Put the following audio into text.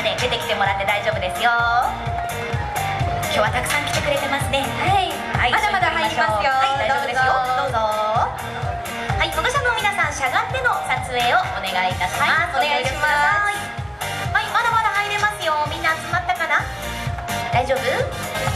まで出てきてもらって大丈夫ですよ。今日はたくさん来てくれてますね。はい、まだまだ入りますよ。はい、大丈夫ですよ。どうぞ。はい、保護者の皆さん、しゃがんでの撮影をお願いいたします。お願いします。はい、まだまだ入れますよ。みんな集まったかな？大丈夫？